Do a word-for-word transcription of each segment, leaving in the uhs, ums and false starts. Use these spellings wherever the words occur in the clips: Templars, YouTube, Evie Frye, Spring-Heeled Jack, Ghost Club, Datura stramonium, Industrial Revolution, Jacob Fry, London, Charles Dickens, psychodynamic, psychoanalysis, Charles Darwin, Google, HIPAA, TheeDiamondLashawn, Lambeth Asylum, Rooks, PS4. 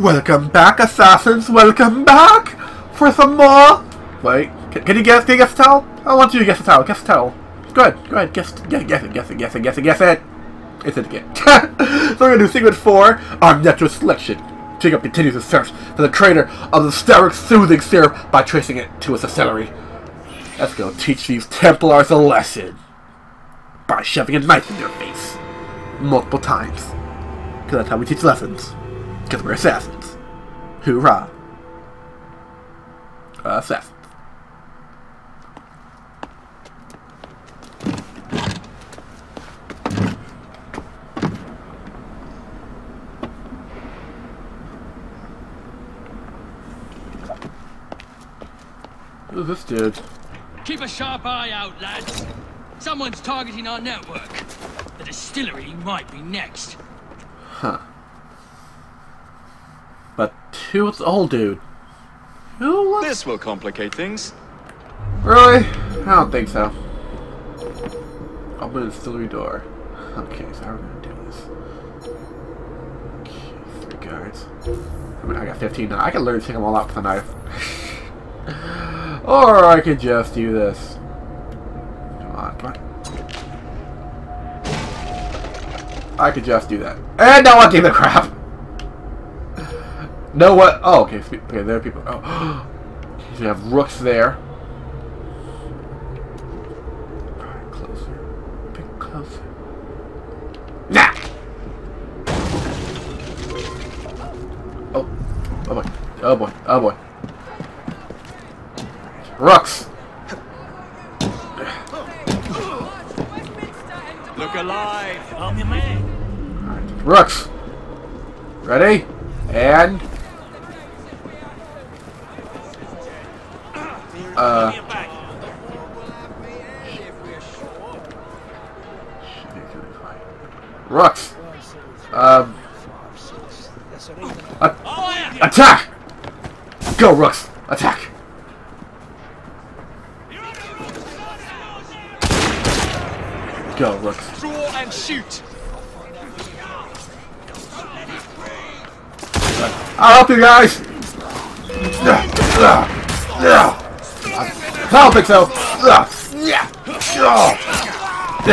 Welcome back, assassins! Welcome back! For some more! Wait, can, can you guess? Can you guess the towel? I want you to guess the towel. Guess the towel. Go ahead, go ahead. Guess, guess, guess it, guess it, guess it, guess it, guess it. It's it again. So we're gonna do segment four on natural selection. Jacob continues his search for the creator of the steric soothing syrup by tracing it to its celery. Let's go teach these Templars a lesson by shoving a knife in their face multiple times. Cause that's how we teach lessons. Because we're assassins. Hoorah. Uh, assassins. Who's this dude? Keep a sharp eye out, lads. Someone's targeting our network. The distillery might be next. Huh. But who's the old dude? Who was? This will complicate things. Really? I don't think so. Open the distillery door. Okay, so how are we gonna do this? Okay, three guards. I mean, I got fifteen now. I can literally take them all out with a knife. Or I could just do this. Come on, come on. I could just do that. And no one gave a crap! No what? Oh, okay. Okay, there are people. Oh. So you have Rooks there. Alright, closer. A bit closer. Nah! Oh. Oh boy. Oh boy. Oh boy. Rooks! Look alive! I'm your man! Alright. Rooks! Ready? And... Uh... Rooks! Um... A attack! Go, Rooks! Attack! Go, Rooks. Draw and shoot. I'll help you guys. I don't think so. Yeah. Oh!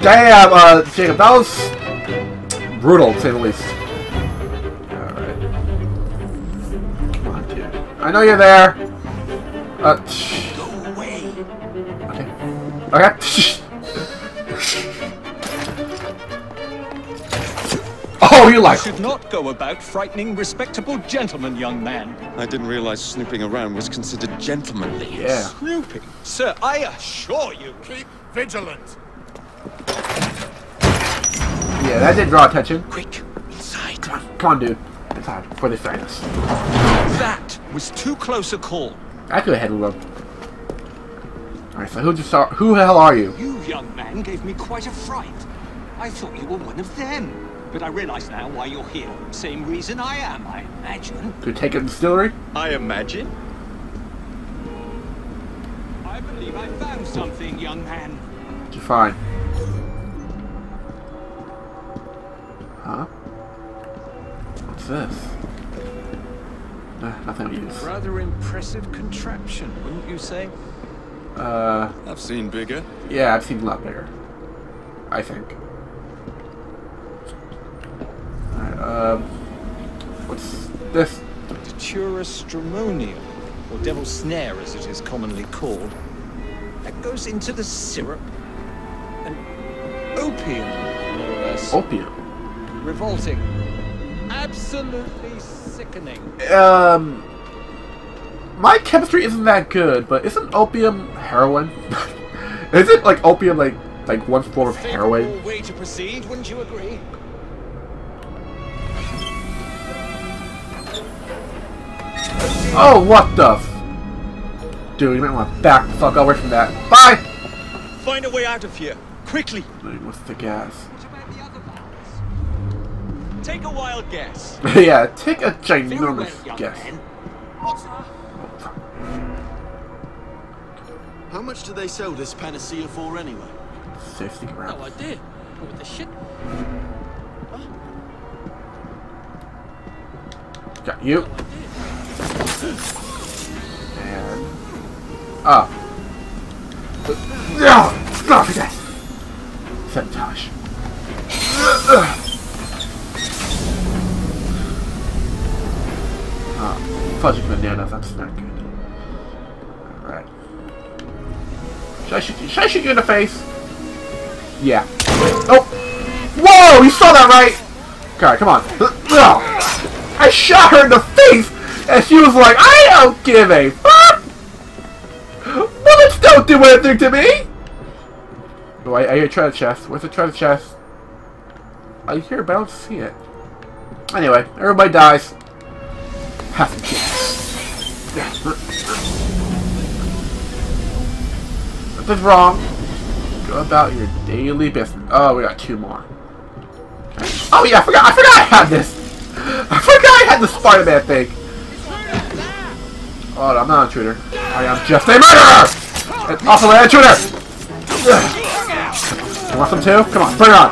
Damn, uh, Jacob, that was brutal, to say the least. Alright. Come on, dude. I know you're there. Uh, Go away. Okay. Okay. Oh, you like. You should not go about frightening respectable gentlemen, young man. I didn't realize snooping around was considered gentlemanly. Yeah. Snooping? Sir, I assure you. Keep vigilant. Yeah, that did draw attention. Quick, inside. Come on, come on dude. Inside, before they find us. That was too close a call. I could have had a look. Alright, so who just saw. Who the hell are you? You, young man, gave me quite a fright. I thought you were one of them. But I realize now why you're here. Same reason I am, I imagine. To take a distillery? I imagine. I believe I found something, young man. You're fine. Huh? What's this? Uh, nothing to use. Rather impressive contraption, wouldn't you say? Uh. I've seen bigger. Yeah, I've seen a lot bigger. I think. Um, what's this? Datura stramonium, or devil's snare as it is commonly called. That goes into the syrup. And opium, no less. Opium? Revolting. Absolutely sickening. Um, my chemistry isn't that good, but isn't opium heroin? Is it like opium, like, like one form of heroin? Favorable way to proceed, wouldn't you agree? Oh, what the f... Dude, you might want to back the fuck away from that. Bye! Find a way out of here, quickly! What's the gas? What about the other bombs? Take a wild guess. Yeah, take a ginormous well, guess. How much do they sell this panacea for anyway? Fifty grand. No idea. What with the shit? Huh? Got you. No and ah. No! Stop it! Santosh. Ah, fudge bananas. That's not good. All right. Should I shoot, should I shoot you in the face? Yeah. Oh! Whoa! You saw that, right? Alright, come on. I shot her in the face! And she was like, I don't give a fuck! Bullets don't do anything to me! Oh, I, I hear a treasure chest. Where's the treasure chest? I hear it, but I don't see it. Anyway, everybody dies. Have to guess. What's wrong? Go about your daily business. Oh, we got two more. Okay. Oh yeah, I forgot. I forgot I had this. I forgot I had the Spider-Man thing. Oh, I'm not an intruder. I am just a murderer. And also an intruder. You want some too? Come on, bring it on.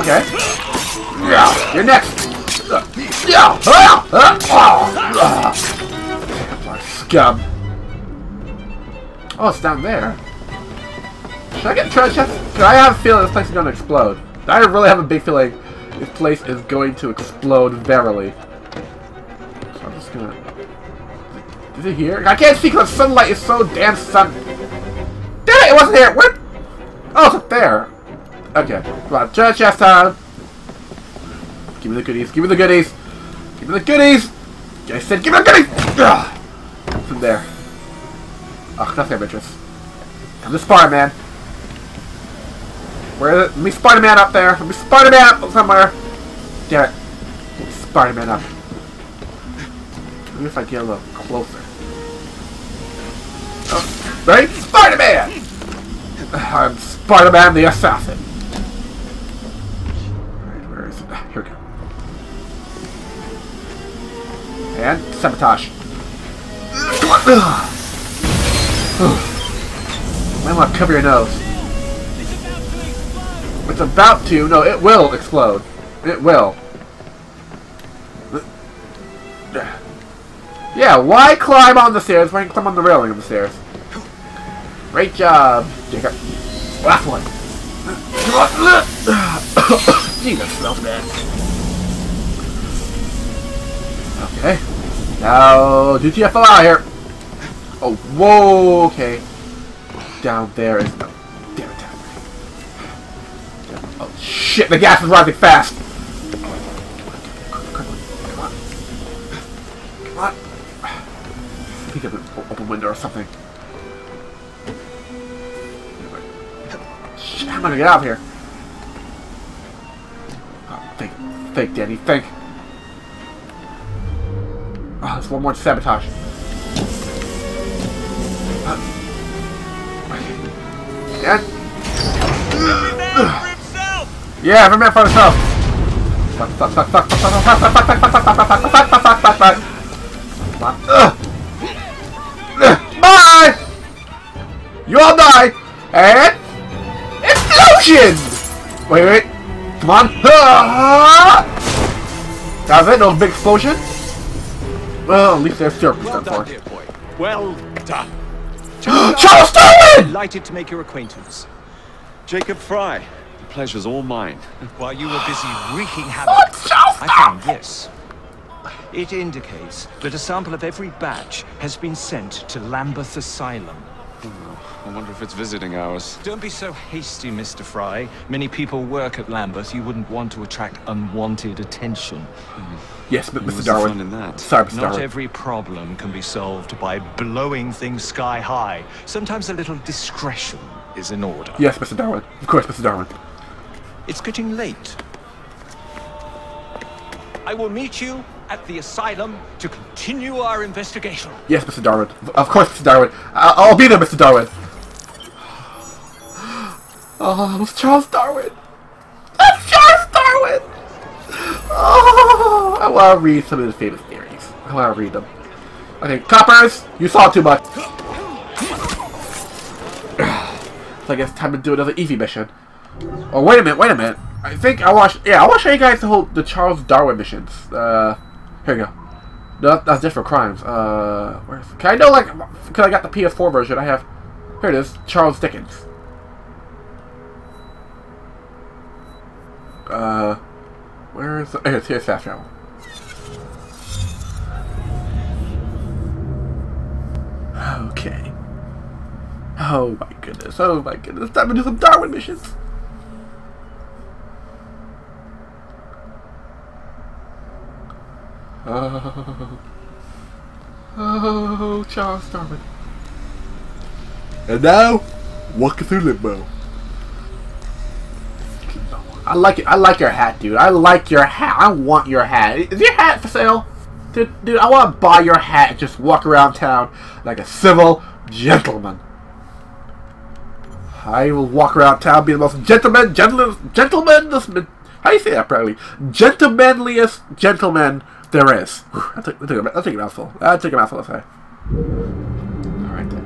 Okay. Yeah, you're next. Yeah. Scum. Oh, it's down there. Should I get treasure? I have a feeling this place is going to explode. I really have a big feeling this place is going to explode verily. So I'm just gonna... Is it, is it here? I can't see because sunlight is so damn sun... Damn it! It wasn't here! What? Oh, it's up there! Okay. Come on. Treasure chest time! Give me the goodies. Give me the goodies! Give me the goodies! I said give me the goodies! Ugh. From there. Ugh, nothing of interest. I'm the Spider-Man. Where is it? Let me Spider-Man up there. Let me Spider-Man up somewhere. Damn it. Let me Spider-Man up. Let me if I get a little closer. Oh, right? Spider-Man! I'm Spider-Man the Assassin. Alright, where is it? Here we go. And sabotage. I want to cover your nose. It's about to. No, it will explode. It will. Yeah, why climb on the stairs? Why climb on the railing of the stairs? Great job, Jacob. Last one. Gee, that smells bad. Okay. Now, do T F L out here! Oh, whoa, okay. Down there is... Oh, damn it, damn it. Oh, shit, the gas is rising fast! Come on, come on. Come on. I think I have an open window or something. Shit, how am I gonna get out of here? Oh, think, think, Danny, think. Oh, there's one more sabotage. Uh, yeah. Uh, yeah, every man for himself. Fuck, fuck, fuck, fuck, fuck, fuck, fuck, fuck, fuck, fuck, fuck, fuck, fuck, fuck, fuck, fuck. Bye! You all die! And... explosion! Wait, wait. Come on. That was it, no big explosion. Well, at least there's syrup well done, dear boy. Well done. Charles Darwin! Delighted to make your acquaintance. Jacob Fry, the pleasure's all mine. While you were busy wreaking havoc, oh, Charles I found this. It indicates that a sample of every batch has been sent to Lambeth Asylum. Oh, I wonder if it's visiting hours. Don't be so hasty, Mister Fry. Many people work at Lambeth. You wouldn't want to attract unwanted attention. Mm. Yes, but Mister Darwin, in that? Sorry, Mister Darwin. Not every problem can be solved by blowing things sky high. Sometimes a little discretion is in order. Yes, Mister Darwin. Of course, Mister Darwin. It's getting late. I will meet you at the asylum to continue our investigation. Yes, Mister Darwin. Of course, Mister Darwin. I'll, I'll be there, Mister Darwin. Oh, it was Charles Darwin. Oh, I want to read some of his famous theories. I want to read them. Okay, coppers, you saw too much. So I guess time to do another Evie mission. Oh, wait a minute, wait a minute. I think I watched. Yeah, I want to show you guys the whole the Charles Darwin missions. Uh, here we go. No, that's just for crimes. Uh, where's, can I know like because I got the P S four version? I have. Here it is, Charles Dickens. Uh, where is? Here, here's fast travel. Okay. Oh my goodness! Oh my goodness! Time to do some Darwin missions. Oh, oh, Charles Darwin. And now, walking through limbo. I like it. I like your hat, dude. I like your hat. I want your hat. Is your hat for sale? Dude, dude I want to buy your hat and just walk around town like a civil gentleman. I will walk around town being the most gentleman, gentleman, gentleman, how do you say that properly? Gentlemanliest gentleman there is. I took, I took, a, I took a mouthful. I took a mouthful, let's say. Alright then.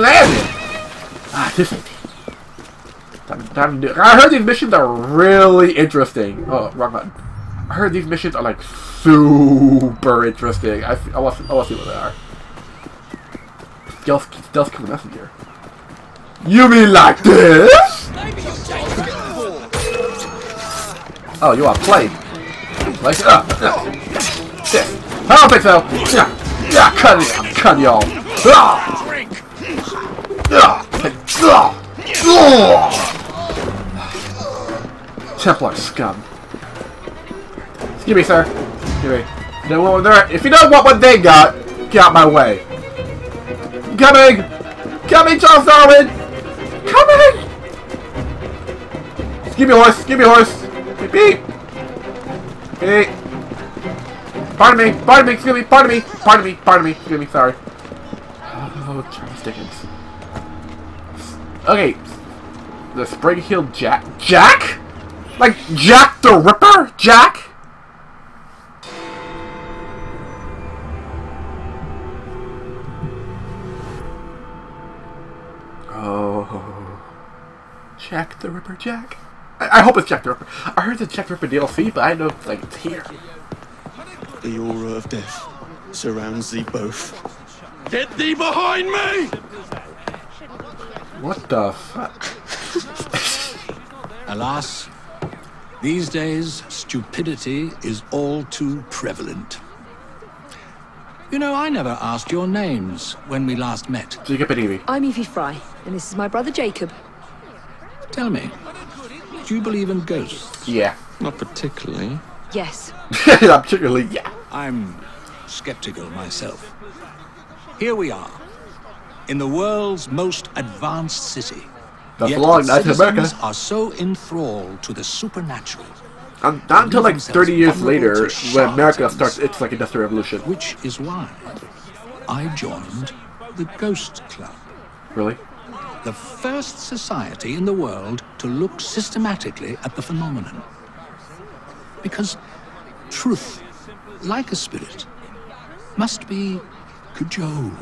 Lambeth! Ah, this is time, time to do it. I heard these missions are really interesting. Oh, wrong button. I heard these missions are like super interesting. I, I want to see what they are. Stealth, stealth killer messenger. You mean like this? Oh, you want to play? Like, uh, uh, this. I don't think so. Yeah, yeah, cut it out, cut y'all. Ah! Templar scum. Excuse me, sir. Excuse me. If you don't want what they got, get out my way. Coming! Coming, Charles Darwin! Coming! Give me a horse! Give me a horse! Beep beep! Beep! Pardon me! Pardon me! Excuse me! Pardon me! Pardon me! Pardon me! Excuse me! Sorry. Oh, Charles Dickens. Okay, the Spring-Heeled Jack. Jack? Like Jack the Ripper? Jack? Oh. Jack the Ripper Jack? I, I hope it's Jack the Ripper. I heard the Jack the Ripper D L C, but I know it's like it's here. The aura of death surrounds thee both. Get thee behind me! What the fuck? Alas, these days, stupidity is all too prevalent. You know, I never asked your names when we last met. Jacob and Evie. I'm Evie Frye, and this is my brother Jacob. Tell me, do you believe in ghosts? Yeah. Not particularly. Yes. Not particularly, yeah. I'm skeptical myself. Here we are. In the world's most advanced city, that's yet long, that's citizens America. Are so enthralled to the supernatural. Um, not until like thirty years later, when America starts its like industrial revolution. Which is why I joined the Ghost Club. Really? The first society in the world to look systematically at the phenomenon. Because truth, like a spirit, must be cajoled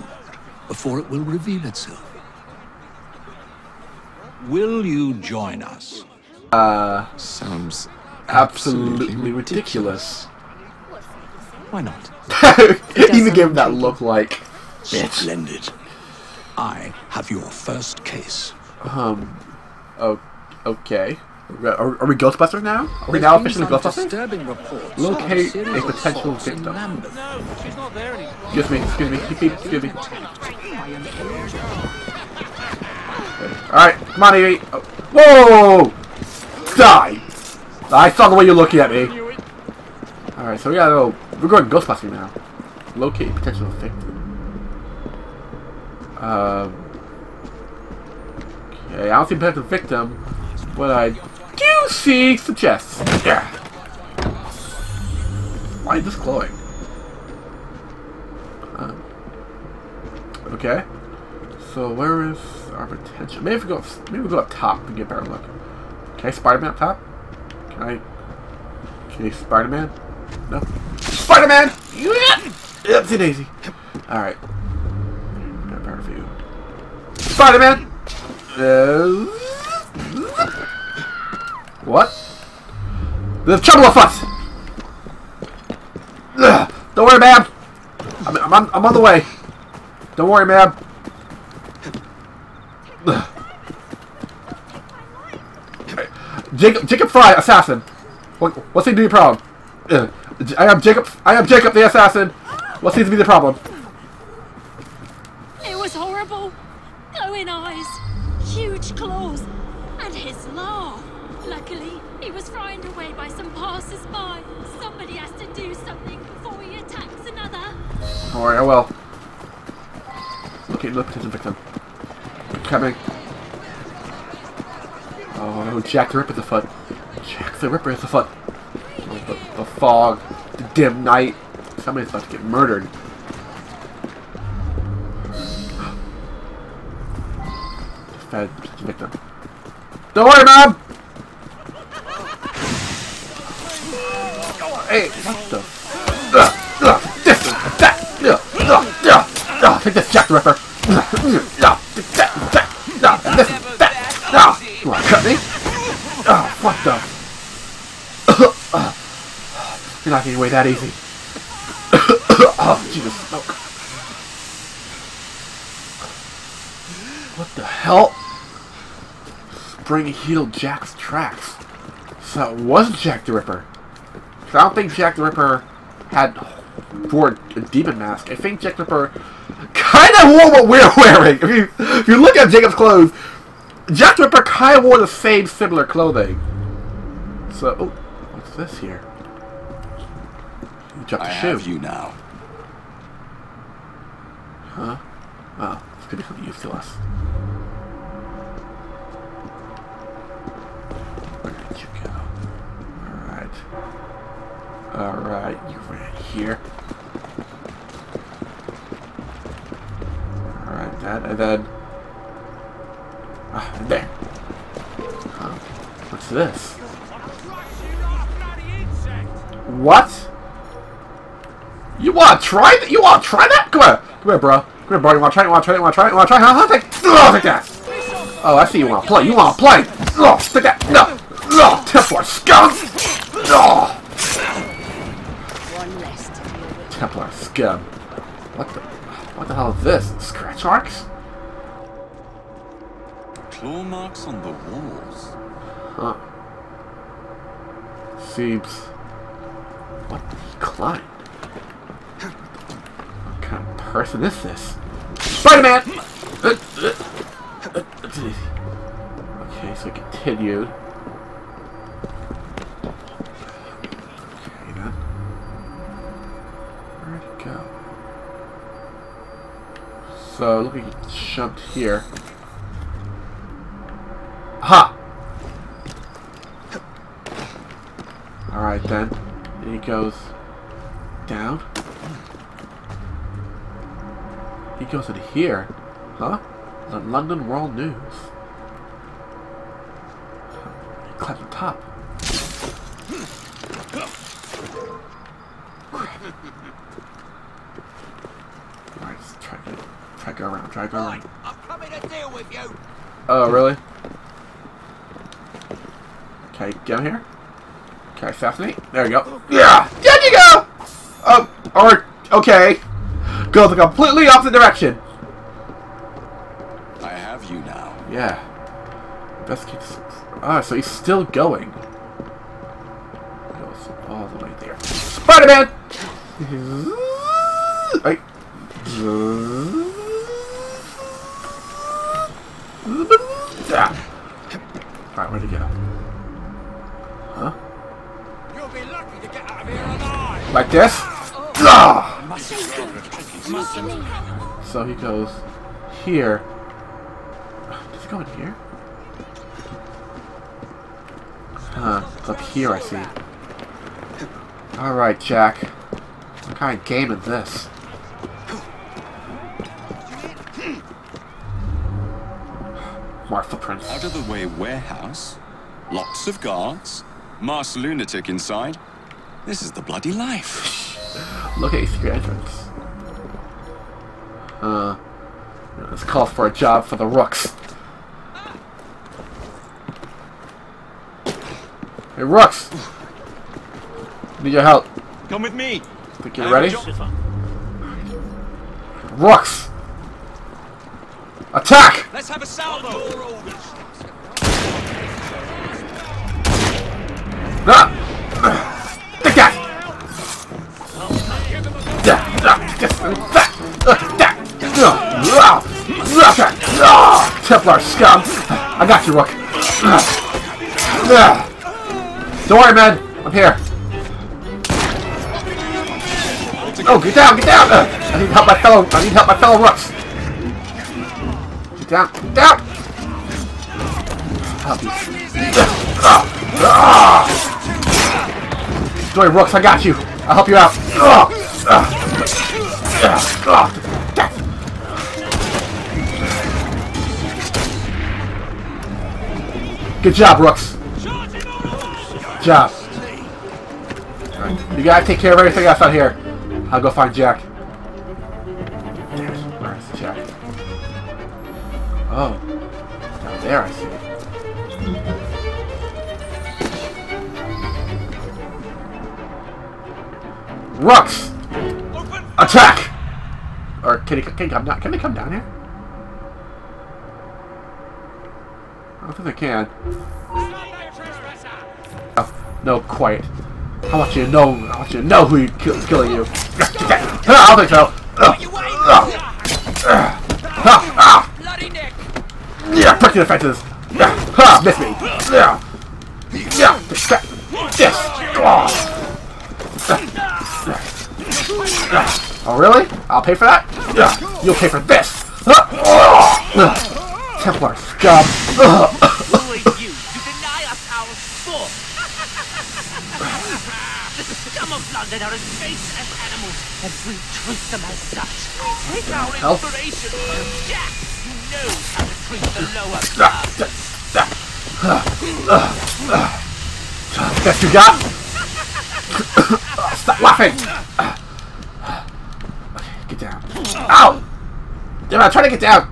before it will reveal itself. Will you join us? Uh, sounds absolutely, absolutely ridiculous. ridiculous. Why not? Even give him that look like... Splendid. I have your first case. Um, oh, okay. Are, are we Ghostbusters now? Are we now officially Ghostbusters? Locate a potential victim. Excuse me, excuse me, excuse me, excuse me. Alright, come on, Evie. Oh. Whoa! Die! I saw the way you're looking at me. Alright, so we gotta go. We're going Ghostbusters now. Locate a potential victim. Um. Okay, I don't see a potential victim, but I. Do you see suggests? Yeah. Why is this glowing? Um, okay. So where is our potential? Maybe if we go up, maybe we go up top and get a better look. Can I Spider-Man up top? Can I? Can you Spider-Man? No. Spider-Man! Yeah! Oopsie daisy. All right. Got a better view. Spider-Man. Uh, what? There's trouble with us. Ugh. Don't worry, ma'am. I'm, I'm, on, I'm on the way. Don't worry, ma'am. Jacob, Jacob Fry, assassin. What, what seems to be the problem? Ugh. I am Jacob. I am Jacob, the assassin. What seems to be the problem? It was horrible. Glowing eyes, huge claws, and his laugh. Luckily, he was frightened away by some passers-by. Somebody has to do something before he attacks another. Don't worry, I will. Looking at the potential victim. Coming. Oh no, Jack the Ripper's afoot. Jack the Ripper is afoot. Oh, the, the fog, the dim night. Somebody's about to get murdered. Fed victim. Don't worry, Mom! Hey, what the? This, that, that, take this, Jack the Ripper. You want to cut me? Oh, what the? You're not getting away that easy. Oh, Jesus, smoke. What the hell? Spring-Heeled Jack's tracks. So it wasn't Jack the Ripper. I don't think Jack the Ripper had wore a demon mask. I think Jack the Ripper kind of wore what we're wearing. If you, if you look at Jacob's clothes, Jack the Ripper kind of wore the same similar clothing. So, oh, what's this here? You dropped a shoe. I have you now. Huh? Oh, it's going to be used to us. Where did you go? Alright. Alright, you ran here. Alright, that, and then... Ah, there. Huh? What's this? What? You wanna try that? You wanna try that? Come here! Come here, bro. Come here, bro. You wanna try it? You wanna try it? You wanna try it? You wanna try it? Huh? Take, oh, take that! Oh, I see you wanna play. You wanna play! Oh, take that! No! No! Templars! Scum! No! Templar scum. What the? What the hell is this? Scratch marks? Claw marks on the walls. Huh. Seems. What the decline? What kind of person is this? Spider-Man. Okay, so we continued. So, look, he jumped here. Ha! Alright then. And he goes down. He goes in here. Huh? The London World News. He climbs the top. Alright, let's try to get Try to go around, try to go around. I'm coming to deal with you. Oh, really? Okay, get him here. Okay, assassinate. There you go. Yeah! There you go! Um, or, okay. Go the completely opposite direction. I have you now. Yeah. Best keep. Ah, so he's still going. That was all the way there. Spider-Man! Right. Alright, where'd he go? Huh? You'll be lucky to get out of here alive. Like this? Oh. So he goes here. Does he go in here? Huh, it's up here, I see. Alright, Jack. What kind of game is this? my footprints. Out of the way warehouse, lots of guards, masked lunatic inside. This is the bloody life. Look at his secret entrance. Uh, let's call for a job for the Rooks. Hey, Rooks! Need your help. Come with me. Think you're ready? Rooks! Attack! Let's have a salvo! Ah! Take that! Templar scum! I got you, Rook. Don't worry, man. I'm here. Oh, get down! Get down! I need help, my fellow. I need help, my fellow Rooks. Get down! Get down! Destroy Rooks. I got you. I'll help you out. Good job, Rooks. Good job. Right. You gotta take care of everything else out here. I'll go find Jack. There's, where is Jack? Oh, down there I see. Rooks! Open. Attack! Or can he, can he come down? Can they come down here? I don't think they can. Oh, no, quiet. I want you to know. I want you to know who is killing you. I don't think so. Bloody neck. Yeah, prick your defenses. Ha, miss me. Yeah, yeah, yes. Oh, really? I'll pay for that. Yeah, you'll pay for this. Templar scum. Who are you to deny us our sport? The scum of London are as base as animals, and we treat them as such. Take our inspiration from Jack, who knows how to treat the lower classes. That's you got? Stop laughing! Okay, get down. Ow! Damn it, I'm trying to get down!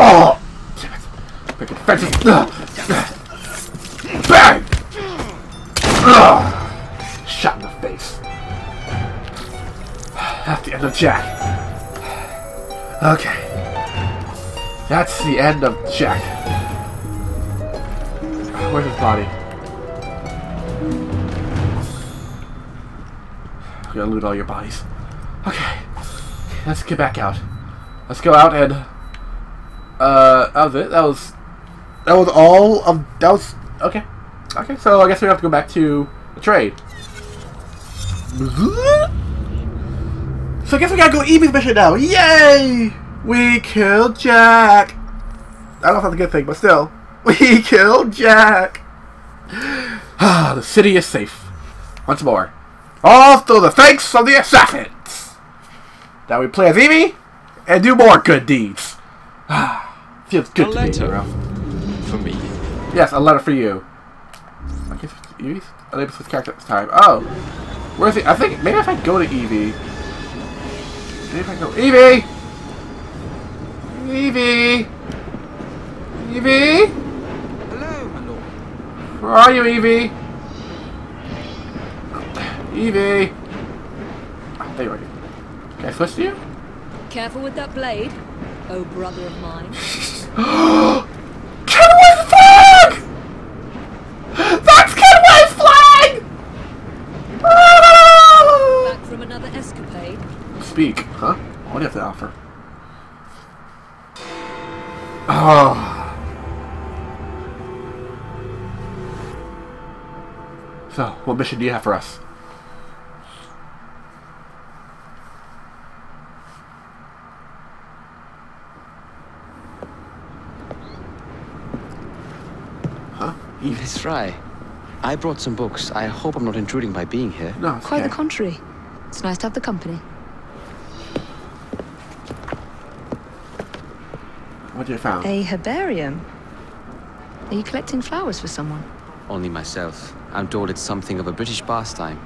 Oh! Damn it. Freaking fences! Bang! Ugh. Shot in the face. That's the end of Jack. Okay. That's the end of Jack. Where's his body? I'm gonna loot all your bodies. Okay. Let's get back out. Let's go out and... Uh, that was it. That was... That was all of... That was... Okay. Okay, so I guess we have to go back to the trade. So I guess we gotta go Evie's mission now. Yay! We killed Jack. I don't know if that's a good thing, but still. We killed Jack. Ah, the city is safe. Once more. All through the thanks of the assassins. Now we play as Evie and do more good deeds. Ah, feels good to me, Ralph. For me. Yes, a letter for you. I guess Evie's unable to character this time. Oh! Where is he? I think maybe if I go to Evie. Maybe if I go Evie! Evie! Evie! Hello, my lord. Where are you, Evie? Evie! Oh, there you are. Can I switch to you? Careful with that blade, oh brother of mine. That's Kenway's flag! Ah! Back from another escapade. Speak, huh? What do you have to offer? Oh. So, what mission do you have for us? Miss Fry, I brought some books. I hope I'm not intruding by being here. No, it's quite okay. The contrary. It's nice to have the company. What do you found? A herbarium. Are you collecting flowers for someone? Only myself. I'm told it's something of a British pastime.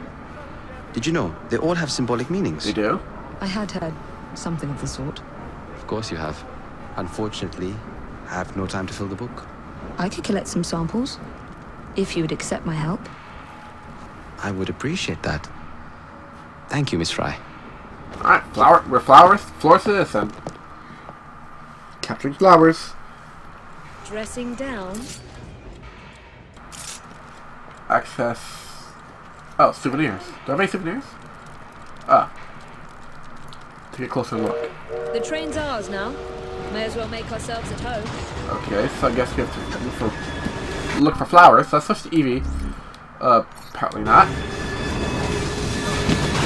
Did you know they all have symbolic meanings? They do? I had heard something of the sort. Of course you have. Unfortunately, I have no time to fill the book. I could collect some samples, if you would accept my help. I would appreciate that. Thank you, Miss Fry. Alright, flower, we're flowers, florists, and capturing flowers. Dressing down. Access. Oh, souvenirs. Do I have any souvenirs? Ah. Take a closer look. The train's ours now. May as well make ourselves at home. Okay, so I guess we have to look for, look for flowers. So I switched to Evie. Uh, apparently not.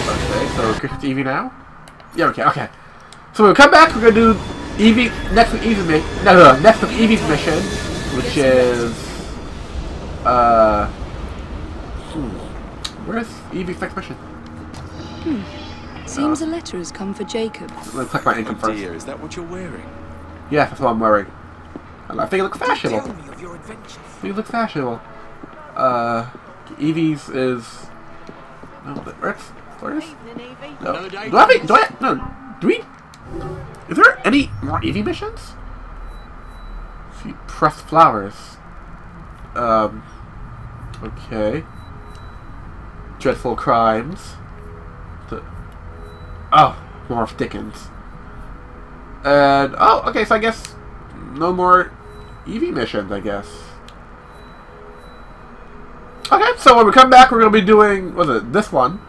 Okay, so we're going to Evie now? Yeah, okay, okay. So when we come back, we're going to do Evie, next of Evie's mission, no, no, no, next of Evie's mission, which is, uh, hmm, where's Evie's next mission? Hmm, seems uh, a letter has come for Jacob. Let's check my income first. Dear, is that what you're wearing? Yeah, that's what I'm wearing. I think it looks fashionable. You look fashionable. Uh, Evie's is, no, where's, where's, no, do I have, do I, no, do we, is there any more Evie missions? If you press flowers, um, okay, dreadful crimes, the, oh, more of Dickens, and, oh, okay, so I guess no more Evie missions, I guess. Okay, so when we come back, we're going to be doing, what is it, this one,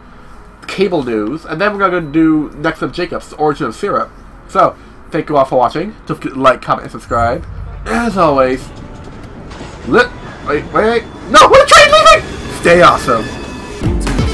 Cable News, and then we're going to do next up Jacob's Origin of Syrup. So, thank you all for watching. Don't forget to like, comment, and subscribe. As always, li- wait, wait, wait, no, we're the train leaving! Stay awesome.